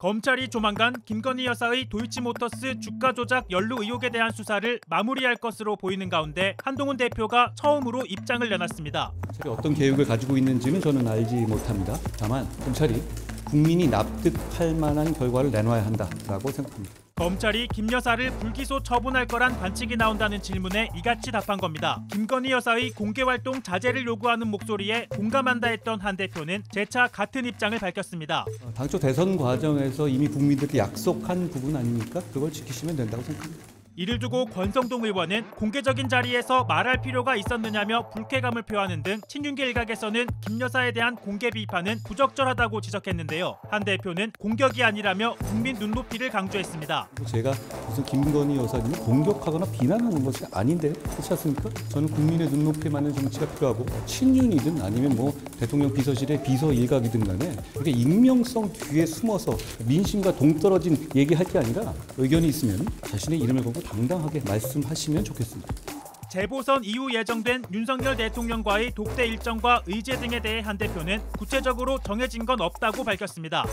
검찰이 조만간 김건희 여사의 도이치모터스 주가 조작 연루 의혹에 대한 수사를 마무리할 것으로 보이는 가운데 한동훈 대표가 처음으로 입장을 내놨습니다. 제가 어떤 계획을 가지고 있는지는 저는 알지 못합니다. 다만 검찰이 국민이 납득할 만한 결과를 내놔야 한다라고 생각합니다. 검찰이 김 여사를 불기소 처분할 거란 관측이 나온다는 질문에 이같이 답한 겁니다. 김건희 여사의 공개활동 자제를 요구하는 목소리에 공감한다 했던 한 대표는 재차 같은 입장을 밝혔습니다. 당초 대선 과정에서 이미 국민들께 약속한 부분 아닙니까? 그걸 지키시면 된다고 생각합니다. 이를 두고 권성동 의원은 공개적인 자리에서 말할 필요가 있었느냐며 불쾌감을 표하는 등 친윤계 일각에서는 김 여사에 대한 공개 비판은 부적절하다고 지적했는데요. 한 대표는 공격이 아니라며 국민 눈높이를 강조했습니다. 제가 무슨 김건희 여사님을 공격하거나 비난하는 것이 아닌데 그렇지 않습니까? 저는 국민의 눈높이에 맞는 정치가 필요하고 친윤이든 아니면 뭐 대통령 비서실의 비서 일각이든 간에 그렇게 익명성 뒤에 숨어서 민심과 동떨어진 얘기할 게 아니라 의견이 있으면 자신의 이름을 걸고 당당하게 말씀하시면 좋겠습니다. 재보선 이후 예정된 윤석열 대통령과의 독대 일정과 의제 등에 대해 한 대표는 구체적으로 정해진 건 없다고 밝혔습니다.